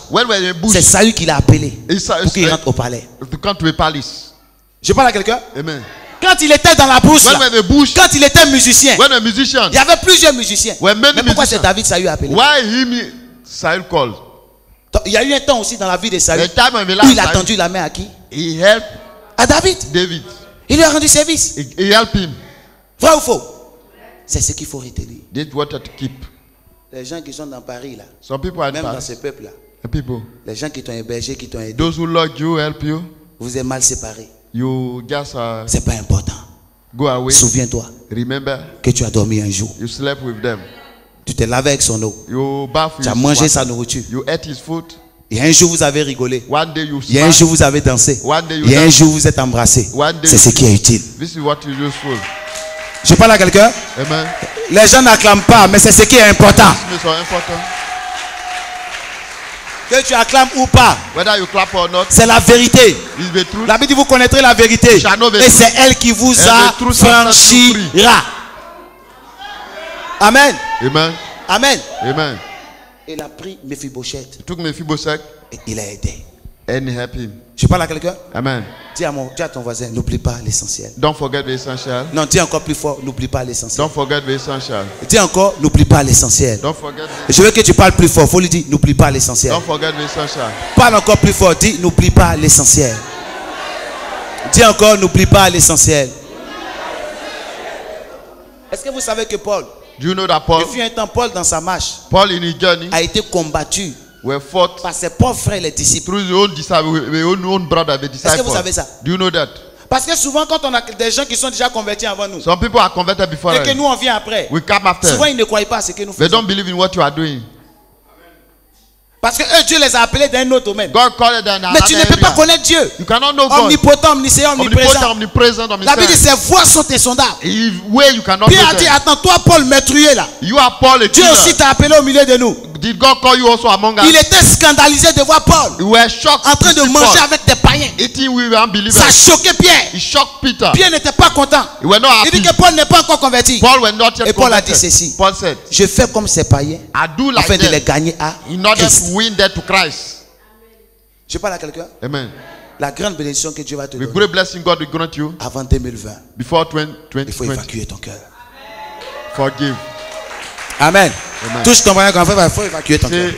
c'est Saül qui l'a appelé pour qu'il rentre au palais. Je parle à quelqu'un? Amen. Quand il était dans la brousse, quand il était musicien, il y avait plusieurs musiciens. Mais pourquoi c'est David Saül a appelé? Il y a eu un temps aussi dans la vie de Saül où il a tendu la main à qui? À David. Il lui a rendu service. Vrai ou faux? C'est ce qu'il faut retenir. Les gens qui sont dans Paris là, même dans ce peuple là, les gens qui t'ont hébergé, qui t'ont aidé, vous êtes mal séparés. C'est pas important. Souviens-toi que tu as dormi un jour. You slept with them. Tu t'es lavé avec son eau. Tu as mangé sa nourriture. You ate his food. Et un jour vous avez rigolé. Et un jour vous avez dansé. Et un jour vous êtes embrassé. C'est ce qui est utile. This is what is useful. Je parle à quelqu'un. Les gens n'acclament pas, mais c'est ce qui est important. Que tu acclames ou pas, c'est la vérité. La Bible dit vous connaîtrez la vérité et c'est elle qui vous affranchira. Amen. Amen. Amen. Il a pris Mephibosheth. Il a aidé. Je parle à quelqu'un? Amen. Dis à ton voisin, n'oublie pas l'essentiel. Don't forget the essential. Non, dis encore plus fort, n'oublie pas l'essentiel. Don't forget the essential. Dis encore, n'oublie pas l'essentiel. Don't forget the... Je veux que tu parles plus fort. Faut lui dire, n'oublie pas l'essentiel. Don't forget the essential. Parle encore plus fort. Dis, n'oublie pas l'essentiel. Dis encore, n'oublie pas l'essentiel. Est-ce que vous savez que Paul, do you know that Paul, il fut un temps, Paul dans sa marche, Paul in his journey, a été combattu. Were fought par ses pauvres frères les disciples. Est-ce que vous savez ça? Do you know that? Parce que souvent quand on a des gens qui sont déjà convertis avant nous, some people are converted before et que nous on vient après, we come after. Souvent ils ne croient pas à ce que nous faisons. They don't believe in what you are doing. Parce que eux, Dieu les a appelés dans un autre domaine. God called them in another area. Mais tu ne peux pas connaître Dieu. You cannot know God. Omnipotent, omniscient, omniprésent. La Bible dit ses voies sont insondables. Pierre a dit, attends, toi Paul, meurtrier là. You are Paul, Dieu aussi t'a appelé au milieu de nous. Did God call you also among us? Il était scandalisé de voir Paul en train de manger avec des païens. Ça choquait Pierre. It shocked Peter. Pierre n'était pas content. Il dit que Paul n'est pas encore converti. Et Paul a dit ceci. Paul said, je fais comme ces païens afin de les gagner à Christ. Je parle à quelqu'un. Amen. La grande bénédiction que Dieu va te donner avant 2020, il faut évacuer ton cœur. Forgive. Amen. Amen. Touche ton voisin, il faut évacuer ton cœur.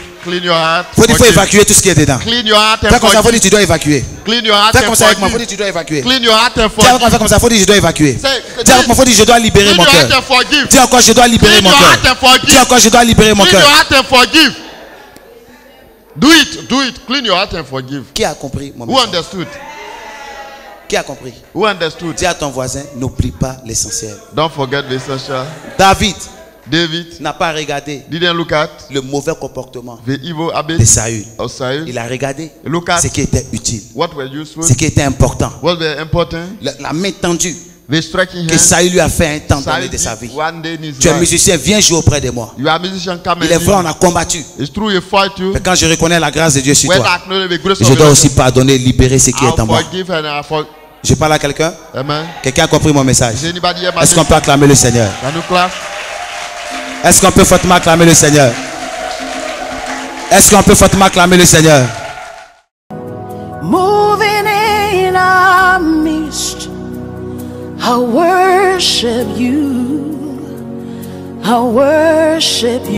Il faut évacuer tout ce qui est dedans. Fais comme ça, il faut dire tu dois évacuer. Fais comme ça avec moi, il faut dire tu dois évacuer. Fais comme ça, il faut dire je dois évacuer. Dis avec moi, il faut dire je dois libérer mon cœur. Dis encore je dois libérer mon cœur. Dis encore je dois libérer mon cœur. Do it, do it. Clean your heart and forgive. Qui a compris mon message? Who understood? Qui a compris? Who understood? Dis à ton voisin, n'oublie pas l'essentiel. Don't forget the essential. David n'a pas regardé le mauvais comportement de Saül. Il a regardé ce qui était utile, ce qui était important. La main tendue que Saül lui a fait un temps donné de sa vie. Tu es musicien, viens jouer auprès de moi. Il est vrai, on a combattu. Mais quand je reconnais la grâce de Dieu sur toi, je dois aussi pardonner, libérer ce qui est en moi. Je parle à quelqu'un? Quelqu'un a compris mon message? Est-ce qu'on peut acclamer le Seigneur? Est-ce qu'on peut fortement acclamer le Seigneur? Est-ce qu'on peut fortement acclamer le Seigneur? Moving in our midst, I worship you. I worship you.